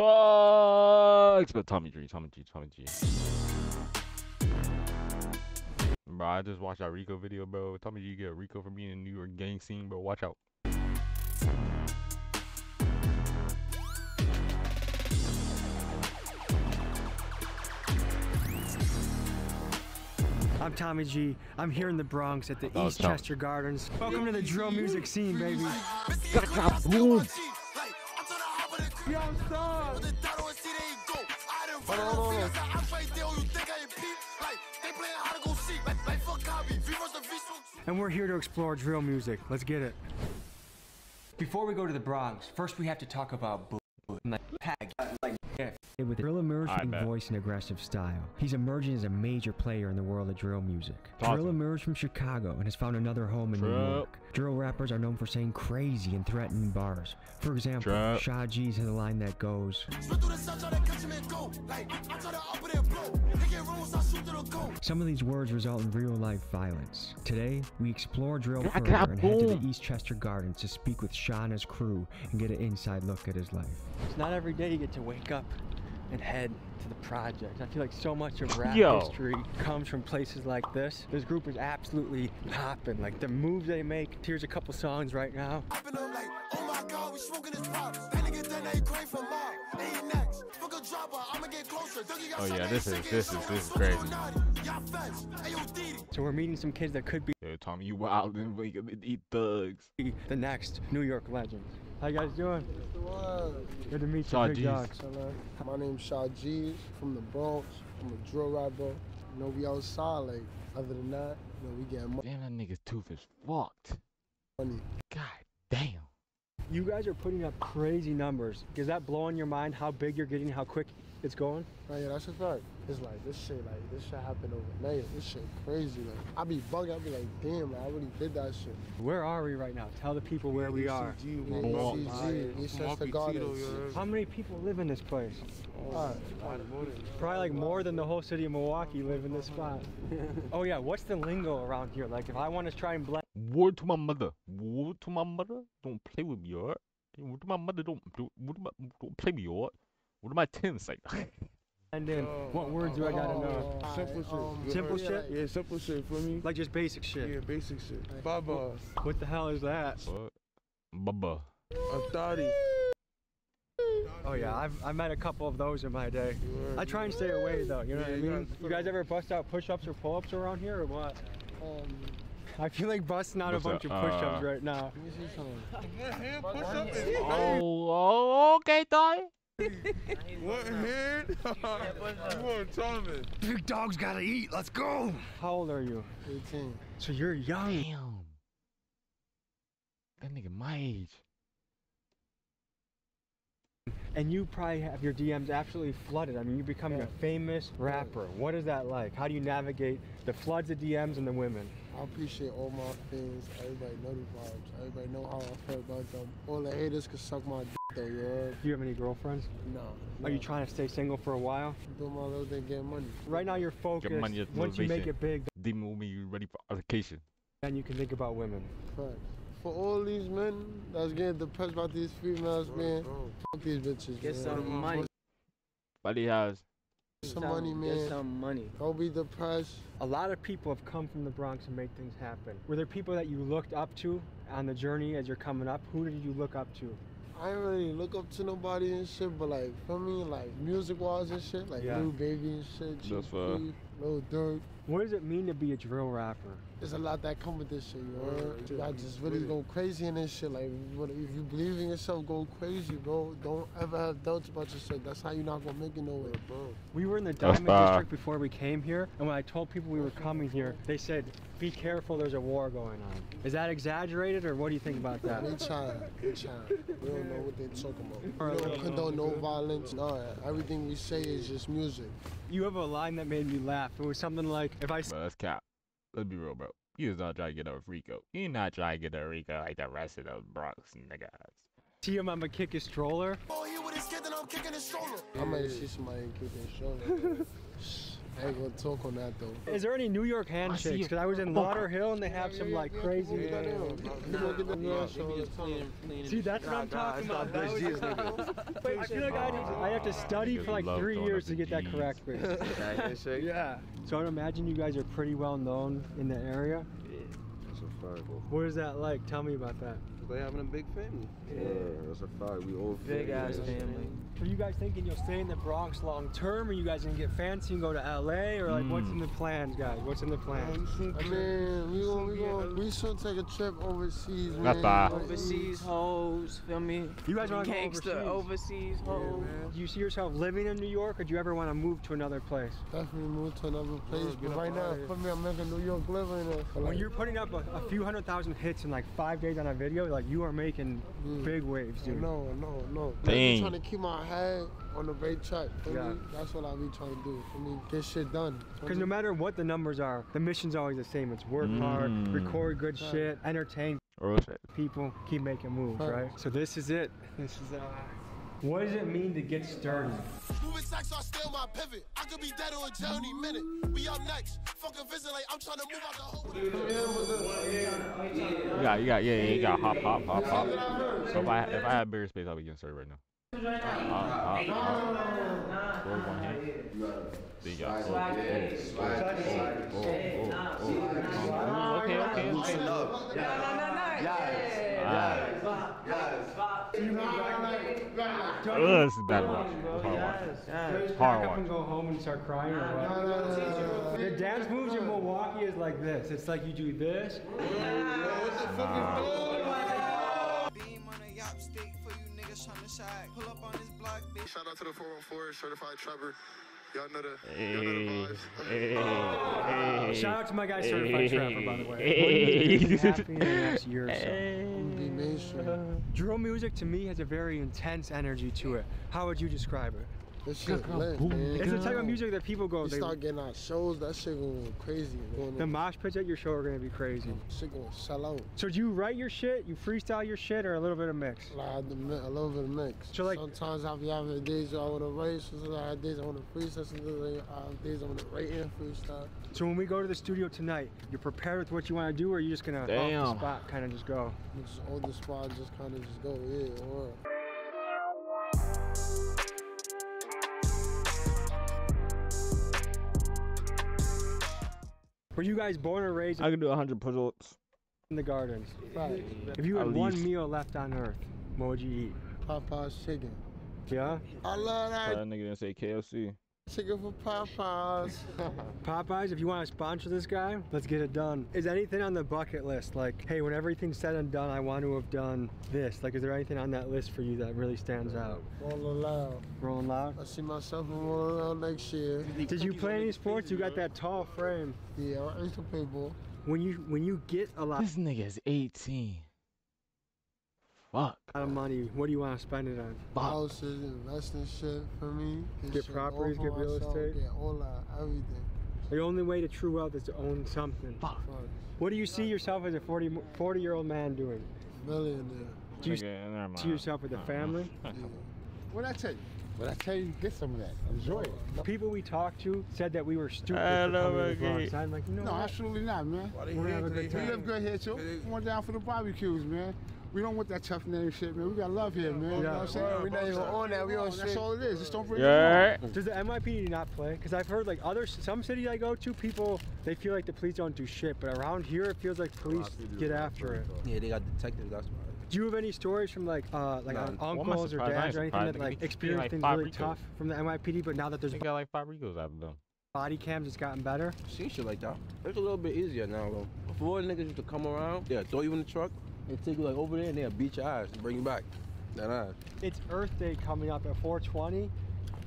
sucks. But Tommy G. Bro, I just watched that Rico video, bro. Tommy G get Rico for being in New York gang scene, bro. Watch out. I'm Tommy G. I'm here in the Bronx at the Eastchester Gardens. Welcome to the drill music scene, baby. And we're here to explore drill music. Let's get it. Before we go to the Bronx, first we have to talk about with a real emerging voice and aggressive style. He's emerging as a major player in the world of drill music. Drill emerged from Chicago and has found another home in New York. Drill rappers are known for saying crazy and threatening bars. For example, Sha G's has a line that goes, some of these words result in real life violence. Today, we explore drill further and head to the Eastchester Gardens to speak with Sha and his crew and get an inside look at his life. It's not every day you get to wake up and head to the project. I feel like so much of rap history comes from places like this. This group is absolutely popping. Like the moves they make. Here's a couple songs right now. Oh yeah, this is crazy. So we're meeting some kids that could be. Yo, Tommy, you wild and wake up and eat thugs. The next New York legend. How you guys doing? Good to meet you, big dog. My name's Sha G, from the Bronx. I'm a drill rapper. You know, we outside, like, other than that, you know, we get money. Damn, that nigga's tooth is fucked. Money. God damn. You guys are putting up crazy numbers. Is that blowing your mind how big you're getting, how quick it's going? Oh yeah, that's a fact. It's like, this shit happened overnight. This shit crazy, like, I be bugging, I be like, damn, like, I really did that shit. Where are we right now? Tell the people where we are. ECG, how many people live in this place? Probably like more than the whole city of Milwaukee live in this spot. Oh yeah, what's the lingo around here? Like, if I want to try and blend. Word to my mother. Word to my mother. Don't play with me, alright? Word to my mother. Don't play with me, alright? What are my tins like? And then, what words do I gotta know? Simple shit. Simple shit? Yeah, simple shit for me. Like just basic shit? Yeah, basic shit. Right. Baba. What the hell is that? What? Baba. A thotty. Oh yeah, I've met a couple of those in my day. I try and stay away though, you know what I mean? You guys ever bust out push-ups or pull-ups around here or what? I feel like busting out a bunch of push-ups right now. Let me see something. Push-ups is okay, thotty. What hand? You want Tommy? Big dog's gotta eat. Let's go. How old are you? 18. So you're young. Damn. That nigga my age. And you probably have your DMs absolutely flooded. I mean, you're becoming a famous rapper. What is that like? How do you navigate the floods of DMs and the women? I appreciate all my fans. Everybody know the vibes. Everybody know how I feel about them. All the haters could suck my dick though, yeah. Do you have any girlfriends? No. Are you trying to stay single for a while? Do my little thing, get money. Right now you're focused. Get money, once you make it big, demon will be ready for altercation. Then you can think about women. Correct. For all these men that's getting depressed about these females, man, fuck these bitches. Get some money. Buddy has. Get some money, man. Get some money. Don't be depressed. A lot of people have come from the Bronx and make things happen. Were there people that you looked up to on the journey as you're coming up? Who did you look up to? I didn't really look up to nobody and shit, but like, for me, like music-wise and shit, like Lil Baby and shit, G.P., Lil Durk. What does it mean to be a drill rapper? There's a lot that come with this shit, you know? I just really go crazy in this shit. Like, if you believe in yourself, go crazy, bro. Don't ever have doubts about yourself. That's how you're not gonna make it nowhere, bro. We were in the Diamond District before we came here, and when I told people we were coming here, they said, be careful, there's a war going on. Is that exaggerated, or what do you think about that? They trying. We don't know what they're talking about. We don't condone no violence, no. Everything we say is just music. You have a line that made me laugh. It was something like, if I... Bro, that's cap. Let's be real, bro. You just not trying to get over Rico. You not trying to get over Rico like the rest of those Bronx niggas. See him, I'ma kick his stroller. Oh, he with his kid, then I'm kicking his stroller. I might see somebody kicking his stroller. I ain't gonna talk on that though. Is there any New York handshakes? Because I was in Lauderhill and they have some like crazy. See, that's what I'm talking about. Wait, I feel like I have to study for like 3 years to get that correct. Yeah. So I'd imagine you guys are pretty well known in the area. What is that like? Tell me about that. They having a big family. Yeah, that's a fact. We all big ass family. Are you guys thinking you'll stay in the Bronx long term? Are you guys gonna get fancy and go to LA, or like what's in the plans, guys? What's in the plans? Man, we should take a trip overseas. Man. Overseas hoes, feel me? You guys want to go overseas? Overseas hoes. Yeah, do you see yourself living in New York, or do you ever want to move to another place? Definitely move to another place. But right now, for me, I'm making New York live right now. When you're putting up a few 100,000 hits in like 5 days on a video, like you are making big waves, dude. No. Dang. I'm trying to keep my head on the right track. That's what I be trying to do. I mean, get shit done. Because no matter what the numbers are, the mission's always the same. It's work hard, record good shit, entertain people, keep making moves, right? So this is it. This is what does it mean to get started? Moving sex are still my pivot. I could be dead on a journey minute. We up next. Fucking visit like I'm trying to move out the whole. You got hop. So if I had bigger space, I'll be getting started right now. This is bad watch. It's hard watch. Go home and start crying or what? The dance moves in Milwaukee is like this. It's like you do this. Pull up on this block, bitch. Shout out to the 414 certified Trevor. Y'all know the vibes. Shout out to my guy certified Trevor, by the way. Happy in the next year or so. Drill music to me has a very intense energy to it. How would you describe it? This shit lit, man. It's the type of music that people go. You start getting out shows, that shit going crazy. Man. The mosh pits at your show are gonna be crazy. Shit gonna sell out. So do you write your shit, you freestyle your shit, or a little bit of mix? Like, a little bit of mix. So like sometimes I'll be having days I wanna write, sometimes I have days I wanna freestyle, sometimes I have days I wanna write and freestyle. So when we go to the studio tonight, you're prepared with what you wanna do, or are you just gonna off the spot kinda just go? Just on the spot, just kinda just go, yeah, or. Were you guys born or raised? I can do 100 push-ups. In the gardens. Right. If you had one meal left on earth, what would you eat? Popeye's chicken. Yeah? I love that. That nigga didn't say KFC. Chicken for Popeyes. Popeyes, if you want to sponsor this guy, let's get it done. Is anything on the bucket list? Like, hey, when everything's said and done, I want to have done this. Like, is there anything on that list for you that really stands out? Rolling Loud. Rolling Loud? I see myself in Rolling Loud next year. Did you play any sports? You got that tall frame. Yeah, I used to play ball. When you get a lot. This nigga's 18. Fuck. A lot of money. What do you want to spend it on? Houses, investing shit for me. Get properties, get real estate. Yeah, all that, everything. The only way to true wealth is to own something. Fuck. What do you see yourself as a 40-year-old man doing? Millionaire. Do you see yourself with a family? Yeah. What'd I tell you? But I tell you, get some of that. Enjoy it. People we talked to said that we were stupid. I'm like, no, absolutely not, man. We're gonna have a good time. We live good here, too. We're going down for the barbecues, man. We don't want that tough name shit, man. We got love here, man. You know what I'm saying? We're not even on that. We on shit. That's all it is. Just don't bring it on. Does the NYPD not play? Because I've heard like some cities I go to, people, they feel like the police don't do shit. But around here, it feels like police get after it. Yeah, they got detectives. That's why. Do you have any stories from like uncles or dads or anything that like experienced things really tough from the NYPD, but now that there's got like 5 Ricos out of them. Body cams, it's gotten better? See shit like that. It's a little bit easier now, bro. Before niggas used to come around, yeah, throw you in the truck, they take you like over there and they'll beat your ass and bring you back. That ass. It's Earth Day coming up at 420.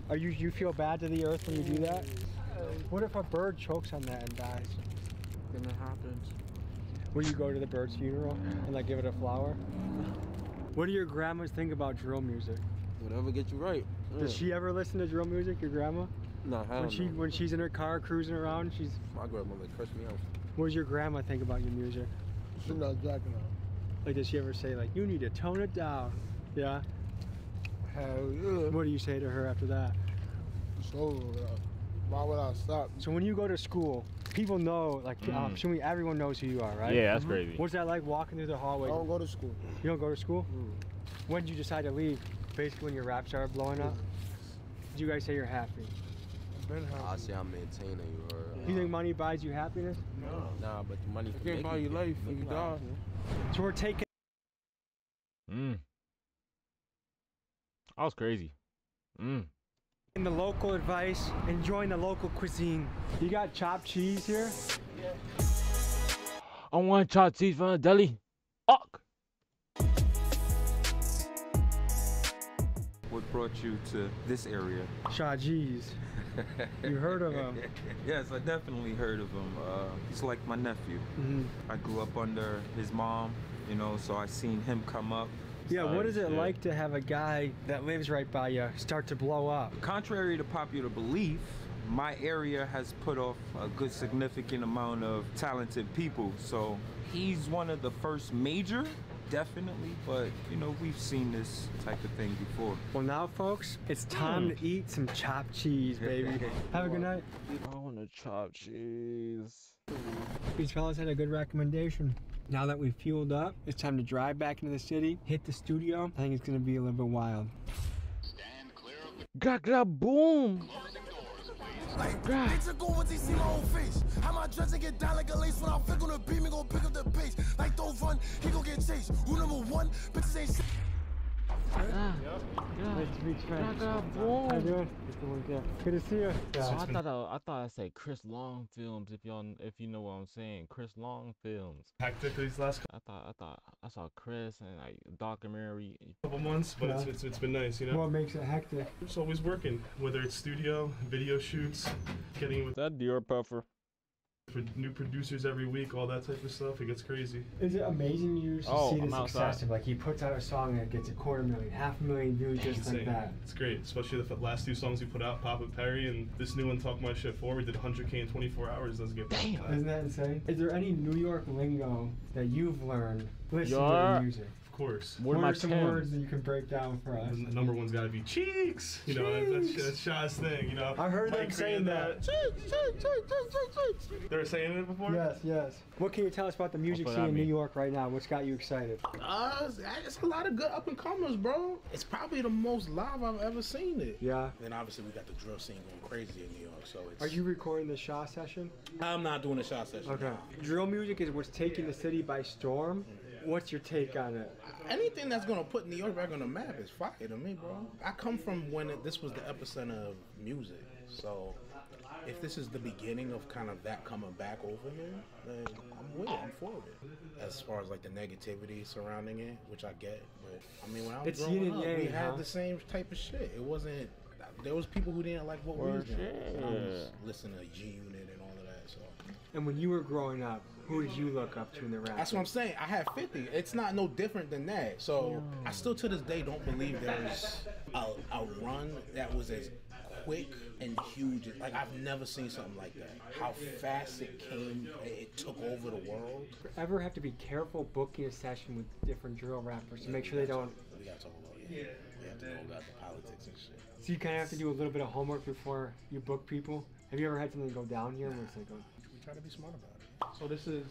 Are you feel bad to the earth when you do that? What if a bird chokes on that and dies? Then it happens. Will you go to the bird's funeral and like give it a flower? What do your grandmas think about drill music? Whatever gets you right. Yeah. Does she ever listen to drill music, your grandma? No, hell no. When she's in her car cruising around, she's... My grandmother cursed me out. What does your grandma think about your music? She's not jacking out. Like, does she ever say, like, you need to tone it down? Yeah? Hell yeah. What do you say to her after that? It's over, Why would I stop? So when you go to school, people know, like, assuming everyone knows who you are, right? Yeah, that's crazy. What's that like walking through the hallway? I don't go to school. You don't go to school? When did you decide to leave? Basically when your rap started blowing up? Did you guys say you're happy? I've been happy. I say I'm maintaining you. You think money buys you happiness? No. Nah, but the money can buy you life. You die. So we're taking... That was crazy. In the local advice, enjoying the local cuisine. You got chopped cheese here? Yeah. I want chopped cheese from a deli. Fuck. What brought you to this area? Sha G's. You heard of him? Yes, I definitely heard of him. He's like my nephew. I grew up under his mom, you know, so I seen him come up. Yeah, what is it like to have a guy that lives right by you start to blow up? Contrary to popular belief, my area has put off a good significant amount of talented people. So he's one of the first major, definitely. But, you know, we've seen this type of thing before. Well, now, folks, it's time to eat some chopped cheese, baby. Have a good night. I want to chop cheese. These fellas had a good recommendation. Now that we've fueled up, it's time to drive back into the city, hit the studio. I think it's going to be a little bit wild. Stand clear of the... Boom! Like, bitch, I go once they see my own face. How my dressing get down like a lace when I flick on the beam and gon' pick up the pace. Like, don't run, he gon' get chased. Who number one? Bitches ain't shit. Nice to meet you, friend. Boom! How you doing? It's the one there. Good to see you. Yeah. So I thought I said Chris Long Films, if you know what I'm saying. Chris Long Films. Tactically, these last I thought I saw Chris and like documentary. Couple months, but it's been nice, you know. What makes it hectic? It's always working, whether it's studio, video shoots, getting with that Dior puffer. For new producers every week, all that type of stuff, it gets crazy. Is it amazing you used to see the success of, like, he puts out a song that gets 250,000, 500,000 views just like that? It's great, especially the last two songs he put out, Papa Perry, and this new one, Talk My Shit Forward, did 100,000 in 24 hours. Doesn't get bad. Isn't that insane? Is there any New York lingo that you've learned listening to music? Of course. What are some words that you can break down for us? The number one's gotta be cheeks. You know, that's Sha's thing. You know, I heard them saying that. Cheeks, cheeks, cheeks, cheeks, cheeks. They were saying it before. Yes, yes. What can you tell us about the music scene in New York right now? What's got you excited? It's a lot of good up and comers, bro. It's probably the most live I've ever seen it. Yeah. And obviously we got the drill scene going crazy in New York. So it's... Are you recording the Sha session? I'm not doing the Sha session. Okay. Drill music is what's taking the city by storm. What's your take on it? Anything that's gonna put New York back on the map is fire to me, bro. I come from when this was the epicenter of music, so if this is the beginning of kind of that coming back over here, then I'm with it. I'm for it. As far as like the negativity surrounding it, which I get, but I mean, when I was growing up, we had the same type of shit. It wasn't. There was people who didn't like what we were doing. I was listening to G Unit and all of that. So. And when you were growing up, who did you look up to in the rap? That's what I'm saying. I had 50. It's not no different than that. So I still to this day don't believe there's a run that was as quick and huge. Like, I've never seen something like that. How fast it came, it took over the world. Ever have to be careful booking a session with different drill rappers to make sure they don't... We gotta talk about it. Yeah. We have to know about the politics and shit. So you kind of have to do a little bit of homework before you book people. Have you ever had something go down here? Where it's like, we try to be smart about it. So this is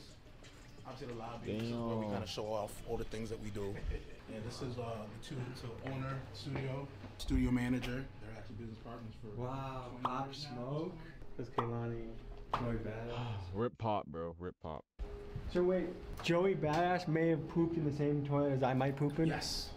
obviously the lobby. This is where we kind of show off all the things that we do. And this is the owner, studio manager. They're actually business partners for. Wow, Pop Smoke. This came on Joey Badass. Rip Pop, bro. Rip Pop. So wait, Joey Badass may have pooped in the same toilet as I might poop in. Yes.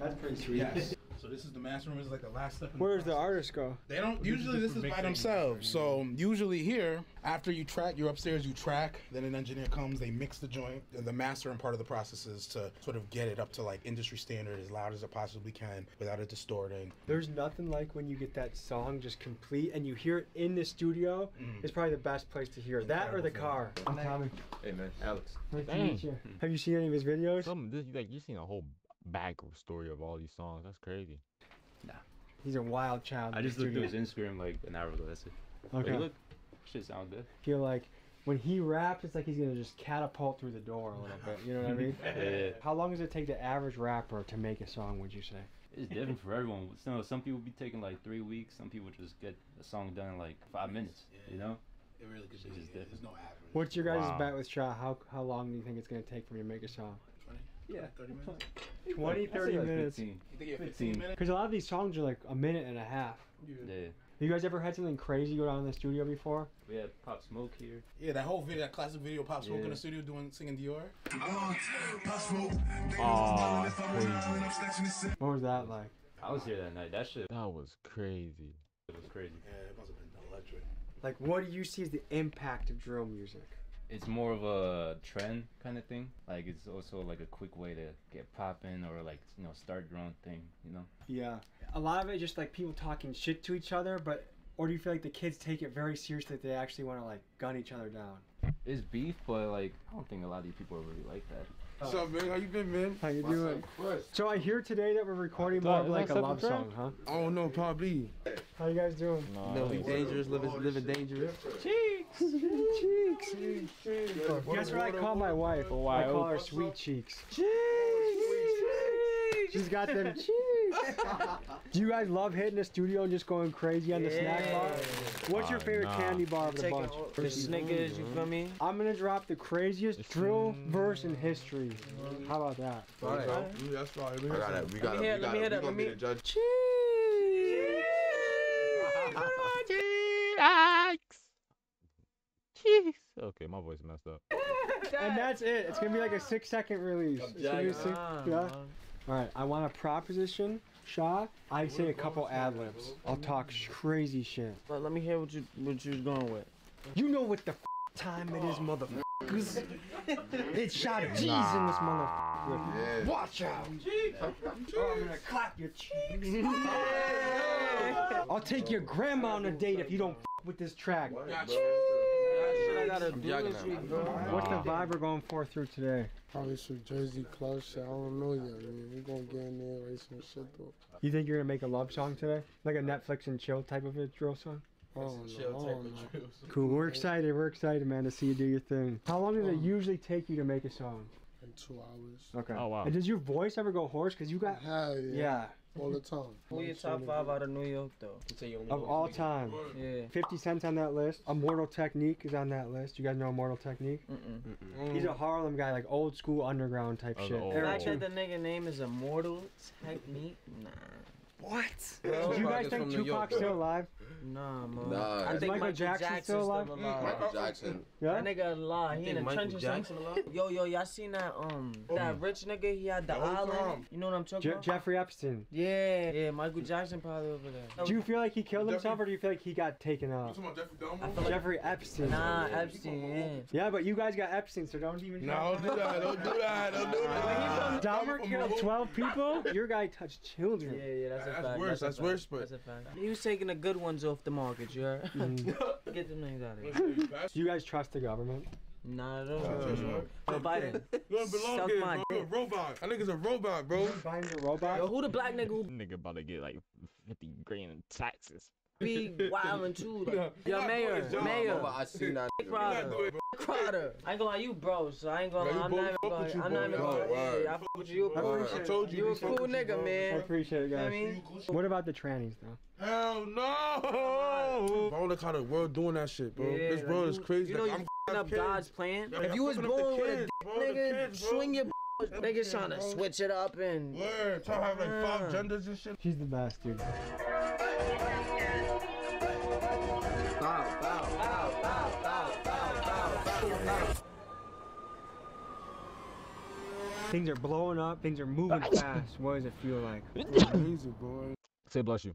That's pretty sweet. Yes. So this is the master room. This is like the last step. Where does the artist go? They don't usually. This is by themselves. So usually here, after you track, you're upstairs. You track. Then an engineer comes. They mix the joint. And the mastering part of the process is to sort of get it up to like industry standard as loud as it possibly can without it distorting. There's nothing like when you get that song just complete and you hear it in the studio. It's probably the best place to hear that or the car. I'm Tommy. Hey man, Alex. Nice to meet you. Have you seen any of his videos? Like you've seen a whole back story of all these songs. That's crazy. Nah, he's a wild child. I just looked at his Instagram like an hour ago. That's it. Okay. Like, look, shit sounds good. I feel like when he raps, it's like he's gonna just catapult through the door a little bit. You know what I mean? Yeah. How long does it take the average rapper to make a song? Would you say? It's different for everyone. So some people be taking like 3 weeks. Some people just get a song done in like 5 minutes. Yeah. You know, it really could be. It's different. There's no average. What's your guys' bet with Sha? How long do you think it's gonna take for you to make a song? 20, 30 minutes. 20, 30 minutes. 15. You think you have 15 minutes? Because a lot of these songs are like a minute and a half. Yeah. Have you guys ever had something crazy go down in the studio before? We had Pop Smoke here. Yeah, that whole video, that classic video, Pop Smoke in the studio singing Dior. Pop Smoke. Crazy. What was that like? I was here that night. That shit. That was crazy. It was crazy. Yeah, it must have been electric. Like, what do you see as the impact of drill music? It's more of a trend kind of thing. Like, it's also like a quick way to get popping or like, you know, start your own thing, you know? Yeah. A lot of it just like people talking shit to each other, but, or do you feel like the kids take it very seriously that they actually want to like gun each other down? It's beef, but like, I don't think a lot of these people are really like that. What's up, man? How you been, man? How you doing? So I hear today that we're recording more of like a love song, huh? I don't know, probably. How you guys doing? No, we dangerous, living dangerous. Cheeks! Cheeks! Guess what I call my wife? I call her Sweet Cheeks. Cheeks! She's got them cheeks! Do you guys love hitting the studio and just going crazy on the snack bar? What's your favorite candy bar of the bunch? The Snickers, you feel me? I'm gonna drop the craziest drill verse in history. How about that? All right. That's fine. We gotta be the judge. Cheeks! Cheeks! Okay, my voice messed up. And that's it. It's gonna be like a 6-second release. All right, I want a proposition, Sha. I say a couple ad-libs. I'll talk crazy shit. But let me hear what you're going with. You know what the time it is, motherfuckers. It's Sha G's in this motherfucker. Yeah. Watch out. Oh, I'm gonna clap your cheeks. Yeah. I'll take your grandma on a date if you don't with this track. What's the vibe we're going for through today? Probably some Jersey Club shit. I don't know yet. I mean, we're gonna get in there, race some shit though. You think you're gonna make a love song today? Like a Netflix and chill type of a drill song? Oh, no. Cool. We're excited. We're excited, man, to see you do your thing. How long does it usually take you to make a song? Like 2 hours. Okay. Oh wow. And does your voice ever go hoarse? Cause you got. Hell yeah. Yeah. All the time. Who's your top 5 out of New York, though? Of all time. Yeah. 50 Cent's on that list. Immortal Technique is on that list. You guys know Immortal Technique? Mm-mm. He's a Harlem guy, like old school underground type shit. The fact that the nigga name is Immortal Technique? Nah. What? Bro, did you guys think Tupac's still alive? Nah, man. Nah. I think Michael Jackson's still alive. Michael Jackson. Yeah? That nigga alive. He in the trenches. Yo, y'all seen that that rich nigga? He had the island. You know what I'm talking about? Jeffrey Epstein. Yeah, yeah. Michael Jackson probably over there. Do you feel like he killed himself, or do you feel like he got taken out? Jeffrey Epstein. Nah, Epstein. Yeah. Yeah, but you guys got Epstein, so don't even. No, don't do that. Dahmer killed 12 people. Your guy touched children. Yeah, yeah. That's worse, but... That's a fact. He was taking the good ones off the market, you heard? Get them names out of here. Do you guys trust the government? Not at all. Joe Biden. You don't belong here, bro. You're a robot. That nigga's a robot, bro. Biden's a robot? Yo, who the black nigga who... Nigga about to get like 50 grand in taxes. Be wild and too. Like. Yo, Mayor. I seen that. Crowder. I ain't gonna lie, you bro, so I ain't gonna lie. I'm not even gonna lie. I fuck with you, bro. I told you. You a cool nigga, man. I appreciate it, guys. You know what I mean? What about the trannies, though? Hell no! I don't look how the world doing that shit, bro. Yeah, this world is crazy. You know like, you up God's plan. Yeah, if you was born with a dick, nigga, swing your niggas trying to switch it up and... Word, trying to have like 5 genders and shit. She's the best, dude. Things are blowing up, things are moving fast. What does it feel like? Easy, boy. Say bless you.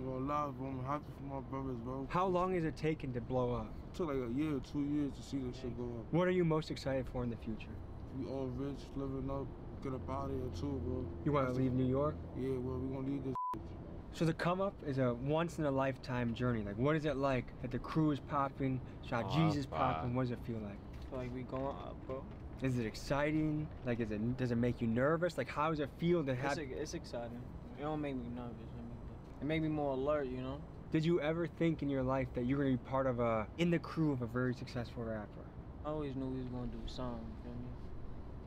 I'm happy for my brothers, bro. How long is it taking to blow up? It took like a year, 2 years to see this shit go up. What are you most excited for in the future? We all rich, living up, get up out of here too, bro. You want to leave New York? Yeah, well, we're going to leave this shit. So the come up is a once in a lifetime journey. Like, what is it like that the crew is popping, Sha G's is popping? What does it feel like? I feel like we going up, bro. Is it exciting? Like, does it make you nervous? Like, how does it feel to have? It's exciting. It don't make me nervous. It make me more alert, you know. Did you ever think in your life that you were gonna be part of the crew of a very successful rapper? I always knew we was gonna do something. You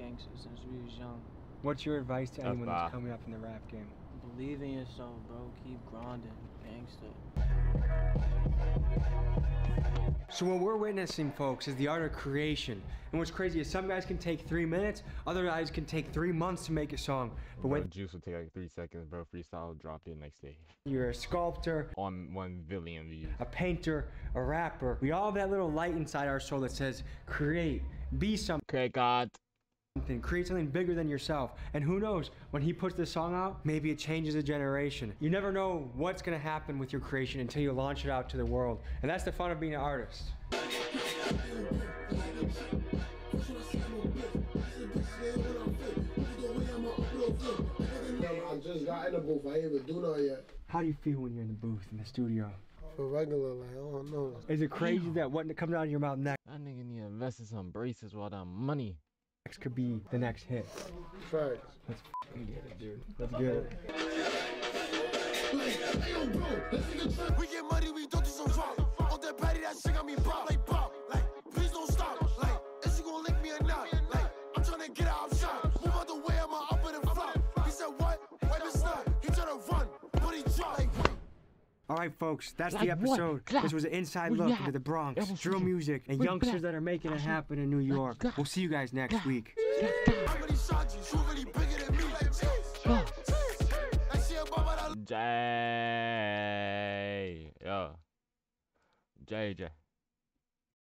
know? Gangsters since we was young. What's your advice to anyone that's coming up in the rap game? Believe in yourself, bro. Keep grinding. Gangsta. So what we're witnessing, folks, is the art of creation. And what's crazy is some guys can take 3 minutes, other guys can take 3 months to make a song. But bro, when Juice will take like 3 seconds, bro, freestyle dropped it next day. You're a sculptor. On 1 billion views. A painter, a rapper. We all have that little light inside our soul that says, create, be something. Okay, God. Create something bigger than yourself. And who knows, when he puts this song out, maybe it changes a generation. You never know what's gonna happen with your creation until you launch it out to the world. And that's the fun of being an artist. I just got in the booth, I ain't even do that yet. How do you feel when you're in the booth, in the studio? Regular, like, I don't know. Is it crazy that what comes out of your mouth next? That nigga need to invest in some braces with all that money. Could be the next hit. Right. Let's get it, dude. Let's get it. We get money, we don't do some wrong. On that patty, that shit got me pop like pop. Like, please don't stop. Like, is you gonna lick me or not? Like, I'm trying to get out of shot. Move out the way, I'm up in the flop. He said what? Wait, it's not. He tried to run, but he dropped. Like, all right, folks, that's the episode. This was an inside look into the Bronx, drill music, and youngsters that are making it happen in New York. We'll see you guys next week. Jay. Yo. JJ.